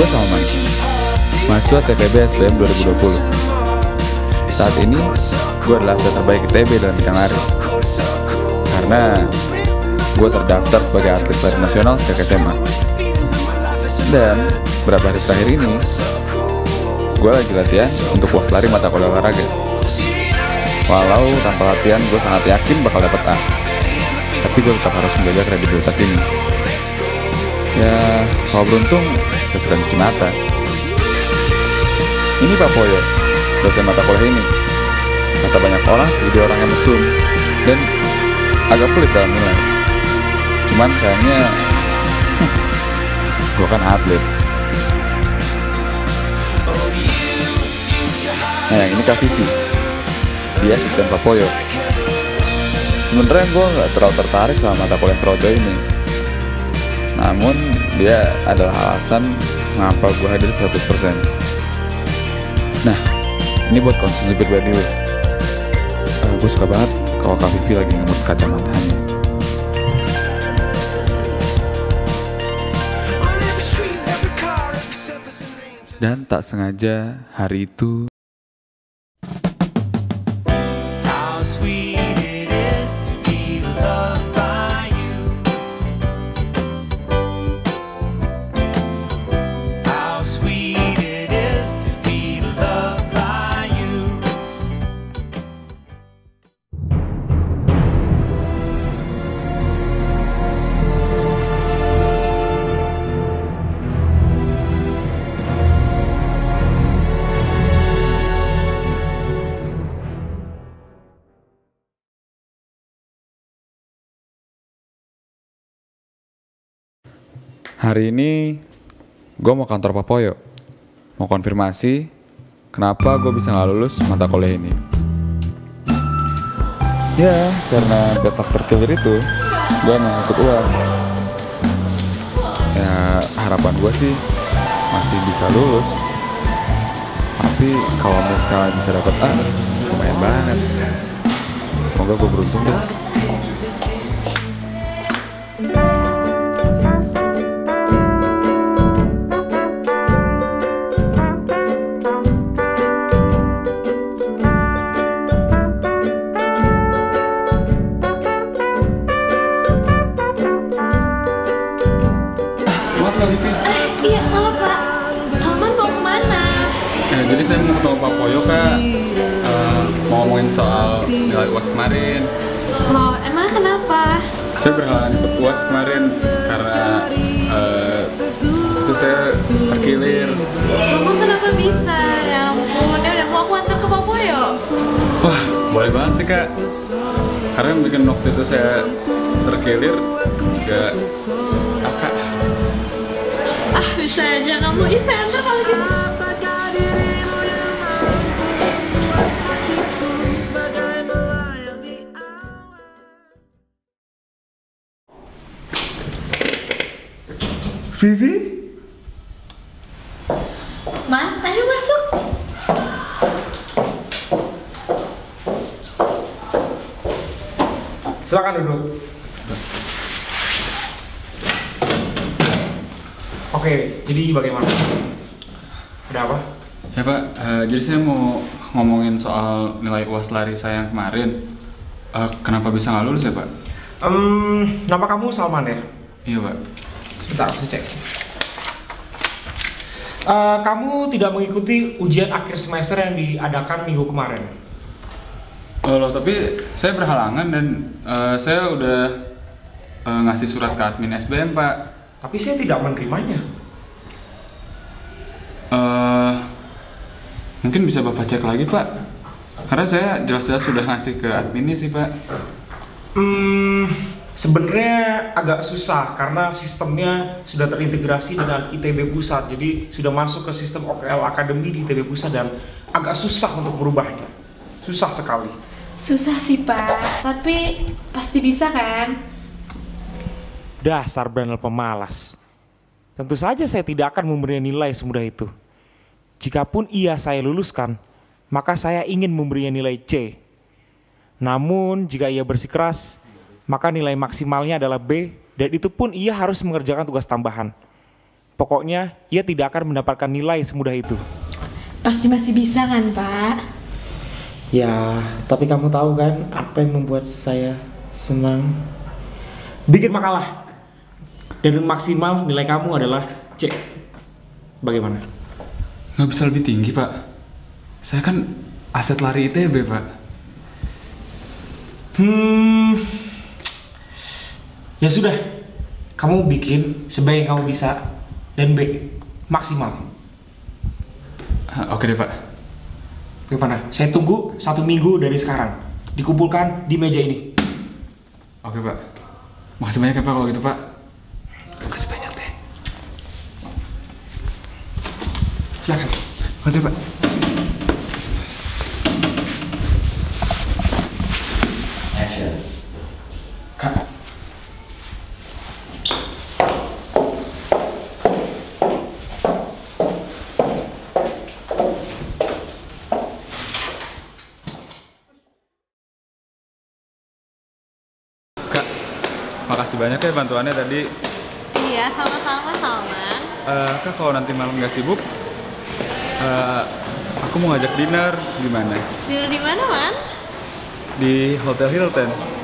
Gue Salman, mahasiswa TB SBM 2020. Saat ini, gue adalah saya terbaik ITB dalam bidang lari. Karena gue terdaftar sebagai atlet lari nasional sejak SMA. Dan beberapa hari terakhir ini, gue lagi latihan untuk buat lari mata kuliah olahraga. Walau tanpa latihan, gue sangat yakin bakal dapet A. Tapi gue tetap harus menjaga kredibilitas ini. Ya, kalau beruntung, saya sedang cuci mata. Ini Papoyo, dosen mata kuliah ini. Kata banyak orang sebagai orang yang mesum dan agak pelit dalam nilai. Cuman sayangnya, gue kan atlet. Nah, yang ini Kak Vivi. Dia asisten Papoyo. Sebenernya gue gak terlalu tertarik sama mata kuliah projo ini. Namun, dia adalah alasan mengapa gue hadir 100%. Nah, ini buat konsumsi pribadi gue. Gue suka banget kalau Kak Vivi lagi ngemut kacamatanya. Dan tak sengaja hari itu hari ini, gue mau kantor Papoyo, mau konfirmasi kenapa gue bisa gak lulus mata kuliah ini. Ya, karena detak terkilir itu, gue mau ikut UAS. Ya, harapan gue sih masih bisa lulus. Tapi kalau misalnya bisa dapet A, lumayan banget. Semoga gue beruntung deh. Iya, halo Pak. Salman mau kemana? Jadi saya mau ketemu Pak Poyo, Kak. Mau ngomongin soal nilai UAS kemarin. Loh, emang kenapa? Saya berhalangan ikut UAS kemarin karena itu saya terkilir. Loh, kenapa bisa? Ya ampun, udah mau aku antar ke Pak Poyo. Wah, boleh banget sih, Kak. Karena bikin waktu itu saya terkilir juga Kakak. Bisa aja kamu, saya antar kalau gitu. Vivi? Ma, ayo masuk. Silakan duduk. Oke, jadi bagaimana? Ada apa? Ya Pak, jadi saya mau ngomongin soal nilai UAS lari saya yang kemarin. Kenapa bisa nggak lulus ya Pak? Nama kamu Salman ya? Iya Pak. Sebentar, saya cek. Kamu tidak mengikuti ujian akhir semester yang diadakan minggu kemarin? Loh, tapi saya berhalangan dan saya udah ngasih surat ke admin SBM Pak. Tapi saya tidak menerimanya. Mungkin bisa Bapak cek lagi Pak. Karena saya jelas-jelas sudah ngasih ke adminnya sih Pak. Sebenarnya agak susah karena sistemnya sudah terintegrasi dengan ITB pusat. Jadi sudah masuk ke sistem OKL Academy di ITB pusat dan agak susah untuk berubahnya. Susah sekali. Susah sih Pak, tapi pasti bisa kan? Dasar bandel pemalas. Tentu saja saya tidak akan memberinya nilai semudah itu. Jikapun ia saya luluskan, maka saya ingin memberinya nilai C. Namun jika ia bersikeras, maka nilai maksimalnya adalah B, dan itu pun ia harus mengerjakan tugas tambahan. Pokoknya, ia tidak akan mendapatkan nilai semudah itu. Pasti masih bisa kan, Pak? Ya, tapi kamu tahu kan apa yang membuat saya senang? Bikin makalah. Dan maksimal nilai kamu adalah C. Bagaimana? Nggak bisa lebih tinggi, Pak. Saya kan aset lari ITB, Pak. Ya sudah, kamu bikin sebaik yang kamu bisa. Dan B, maksimal. Oke deh, Pak. Gimana? Saya tunggu 1 minggu dari sekarang. Dikumpulkan di meja ini. Oke, Pak. Makasih banyak ya, Pak, kalau gitu, Pak. Makasih banyak deh. Silakan. Makasih, Pak. Action. Kak. Makasih banyak ya bantuannya tadi. Iya, sama-sama, Salman. Kak, kalau nanti malam nggak sibuk, aku mau ngajak dinner. Gimana? Dinner di mana, Man? Di Hotel Hilton.